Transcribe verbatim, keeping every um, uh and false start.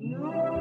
No.